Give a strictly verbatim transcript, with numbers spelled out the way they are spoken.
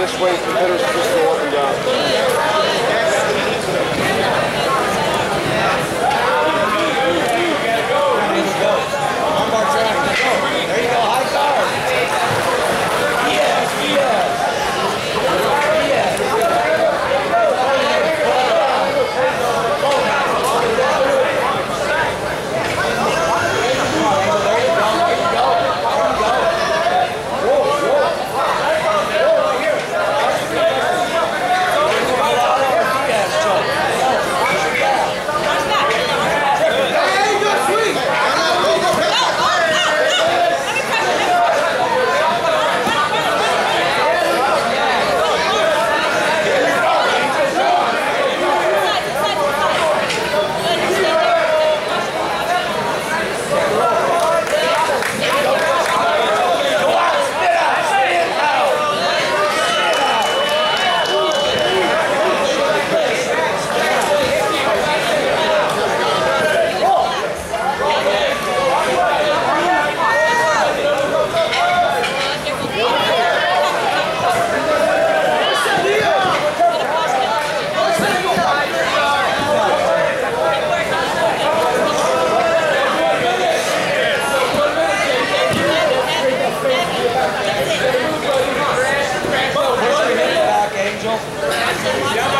this way, the hitters just go up and down. That's it.